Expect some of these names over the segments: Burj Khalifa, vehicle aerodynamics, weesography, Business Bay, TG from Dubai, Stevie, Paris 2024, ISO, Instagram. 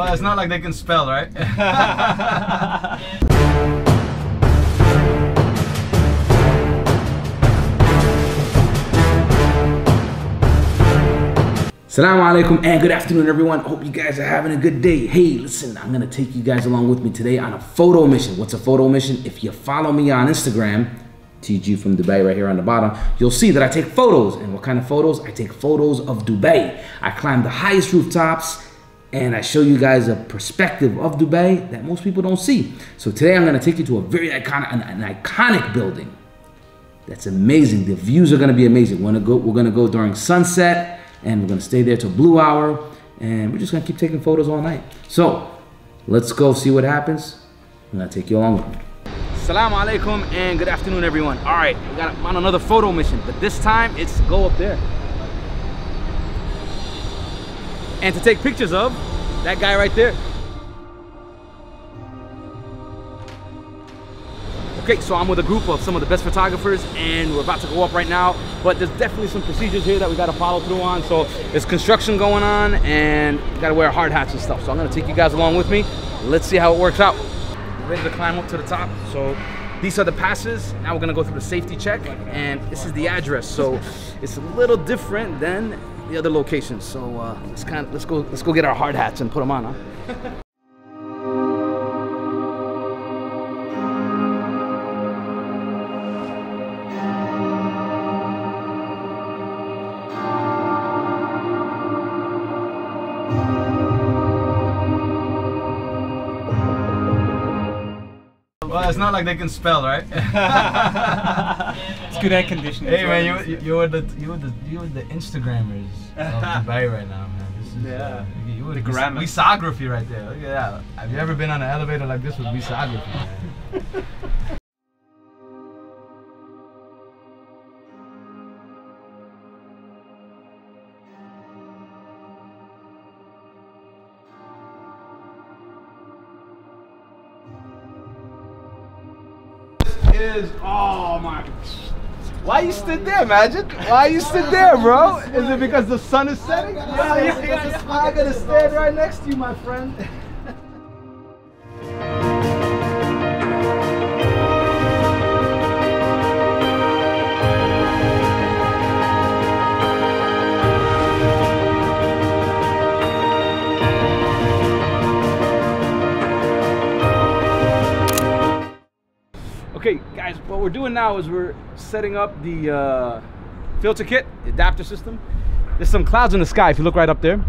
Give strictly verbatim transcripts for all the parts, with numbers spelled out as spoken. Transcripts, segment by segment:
Well, it's not like they can spell, right? Assalamu alaikum and good afternoon, everyone. Hope you guys are having a good day. Hey, listen, I'm gonna take you guys along with me today on a photo mission. What's a photo mission? If you follow me on Instagram, T G from Dubai, right here on the bottom, you'll see that I take photos. And what kind of photos? I take photos of Dubai. I climb the highest rooftops and I show you guys a perspective of Dubai that most people don't see. So today I'm gonna take you to a very iconic, an, an iconic building. That's amazing. The views are gonna be amazing. We're gonna go, we're gonna go during sunset, and we're gonna stay there till blue hour, and we're just gonna keep taking photos all night. So, let's go see what happens, and I'll take you along with me. Assalamu alaikum and good afternoon, everyone. All right, we got on another photo mission, but this time it's to go up there. And to take pictures of that guy right there. Okay, so I'm with a group of some of the best photographers and we're about to go up right now, but there's definitely some procedures here that we gotta follow through on. So there's construction going on and you gotta wear hard hats and stuff. So I'm gonna take you guys along with me. Let's see how it works out. We're ready to climb up to the top. So these are the passes. Now we're gonna go through the safety check, and this is the address. So it's a little different than the other locations. So uh, let's, kind of, let's, go, let's go get our hard hats and put them on, huh? Well, it's not like they can spell, right? It's good air conditioning. Hey man, you you were the you were the you were the Instagrammers of Dubai right now, man. This is, yeah. Uh, you were the grammar. Visography right there. Look at that. Have you ever been on an elevator like this with visography? Man? Is, oh my, why you stood there, Magic? Why you stood there, bro? Is it because the sun is setting? I gotta, yeah, yeah, yeah, yeah. I gotta stand right next to you, my friend. Okay, guys, what we're doing now is we're setting up the uh, filter kit, the adapter system. There's some clouds in the sky. If you look right up there,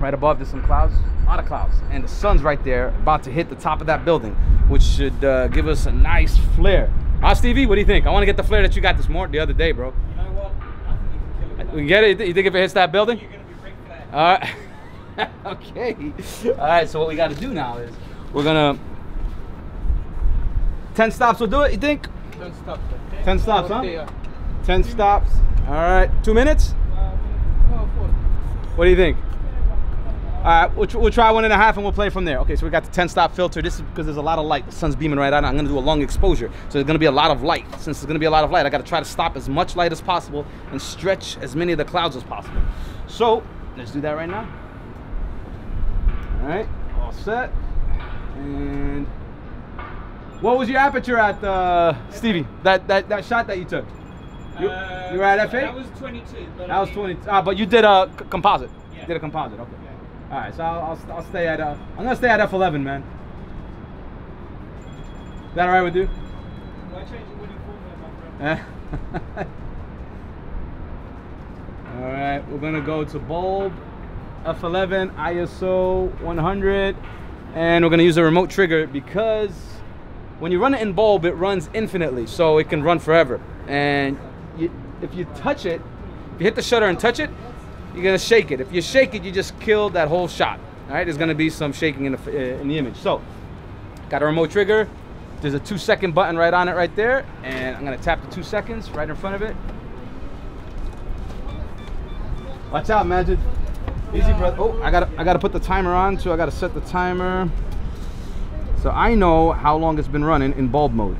right above, there's some clouds, a lot of clouds. And the sun's right there, about to hit the top of that building, which should uh, give us a nice flare. Ah, Stevie, what do you think? I want to get the flare that you got this morning, the other day, bro. You know what? I think you can kill it. We can get it? You think if it hits that building? You're going to be great for that. All right. Okay. All right, so what we got to do now is we're going to... ten stops will do it, you think? ten stops. ten, ten stops, huh? Yeah. ten stops. All right. Two minutes? Uh, well, four. What do you think? All right. We'll, tr we'll try one and a half and we'll play from there. Okay, so we got the ten stop filter. This is because there's a lot of light. The sun's beaming right out. I'm going to do a long exposure. So there's going to be a lot of light. Since there's going to be a lot of light, I got to try to stop as much light as possible and stretch as many of the clouds as possible. So let's do that right now. All right. All set. And... what was your aperture at, uh, Stevie? That, that that shot that you took? You, uh, you were at F eight? That was twenty-two. But that was twenty-two. Ah, but you did a composite. Yeah. You did a composite, okay. Yeah. All right, so I'll, I'll, I'll stay at, uh, I'm going to stay at F eleven, man. Is that all right with you? Why change your winning formula, my friend? All right, we're going to go to bulb, F eleven, I S O one hundred, and we're going to use a remote trigger because when you run it in bulb, it runs infinitely, so it can run forever. And you, if you touch it, if you hit the shutter and touch it, you're gonna shake it. If you shake it, you just killed that whole shot. All right, there's gonna be some shaking in the, uh, in the image. So, got a remote trigger. There's a two second button right on it right there. And I'm gonna tap the two seconds right in front of it. Watch out, Magic. Easy, brother. Oh, I gotta, I gotta put the timer on too. I gotta set the timer. So I know how long it's been running in bulb mode,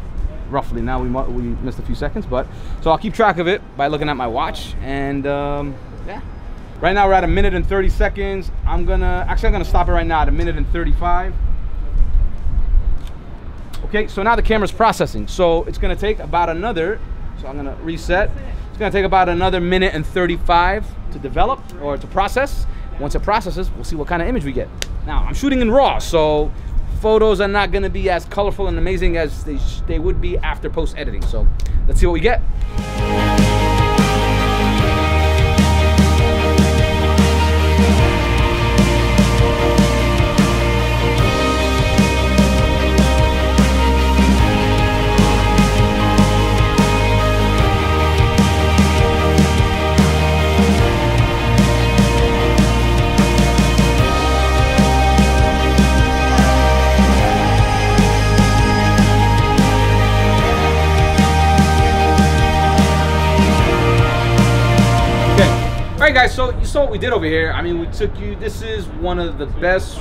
roughly. Now we, we missed a few seconds, but so I'll keep track of it by looking at my watch. And um, yeah, Right now we're at a minute and thirty seconds. I'm gonna, actually I'm gonna stop it right now at a minute and thirty-five. Okay, so now the camera's processing. So it's gonna take about another, so I'm gonna reset. It's gonna take about another minute and thirty-five to develop or to process. Once it processes, we'll see what kind of image we get. Now, I'm shooting in RAW, so photos are not gonna be as colorful and amazing as they, sh they would be after post-editing. So let's see what we get. All right, guys, so you saw what we did over here. I mean, we took you, this is one of the best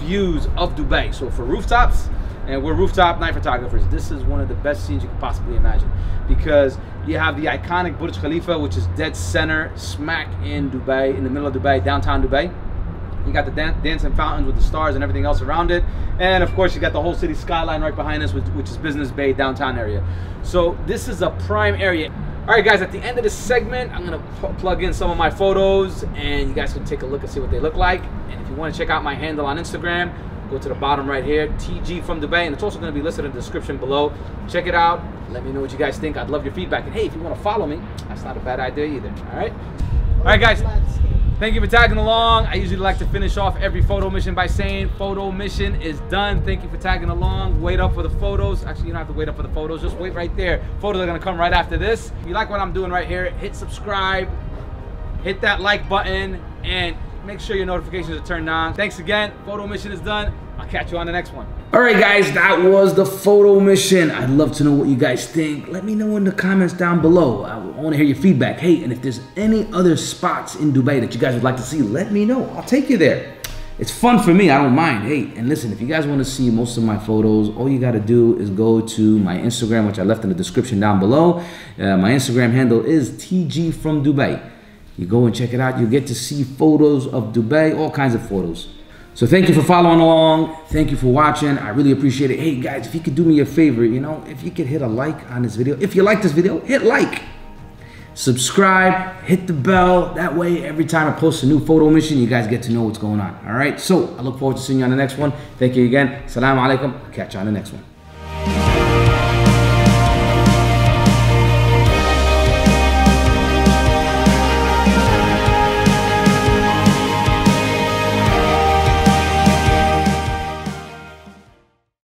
views of Dubai. So for rooftops, and we're rooftop night photographers, this is one of the best scenes you could possibly imagine, because you have the iconic Burj Khalifa, which is dead center, smack in Dubai, in the middle of Dubai, downtown Dubai. You got the dan dancing fountains with the stars and everything else around it. And of course, you got the whole city skyline right behind us, which, which is Business Bay, downtown area. So this is a prime area. All right, guys, at the end of this segment, I'm gonna pl plug in some of my photos and you guys can take a look and see what they look like. And if you wanna check out my handle on Instagram, go to the bottom right here, T G from Dubai, and it's also gonna be listed in the description below. Check it out, let me know what you guys think. I'd love your feedback. And hey, if you wanna follow me, that's not a bad idea either, all right? All right, guys, thank you for tagging along. I usually like to finish off every photo mission by saying, photo mission is done. Thank you for tagging along. Wait up for the photos. Actually, you don't have to wait up for the photos. Just wait right there. Photos are gonna come right after this. If you like what I'm doing right here, hit subscribe, hit that like button, and make sure your notifications are turned on. Thanks again. Photo mission is done. I'll catch you on the next one. All right, guys, that was the photo mission. I'd love to know what you guys think. Let me know in the comments down below. I want to hear your feedback. Hey, and if there's any other spots in Dubai that you guys would like to see, let me know. I'll take you there. It's fun for me. I don't mind. Hey, and listen, if you guys want to see most of my photos, all you got to do is go to my Instagram, which I left in the description down below. Uh, my Instagram handle is T G from Dubai. You go and check it out. You get to see photos of Dubai, all kinds of photos. So thank you for following along. Thank you for watching. I really appreciate it. Hey guys, if you could do me a favor, you know, if you could hit a like on this video. If you like this video, hit like. Subscribe, hit the bell. That way, every time I post a new photo mission, you guys get to know what's going on. All right, so I look forward to seeing you on the next one. Thank you again. Assalamu alaikum. Catch you on the next one.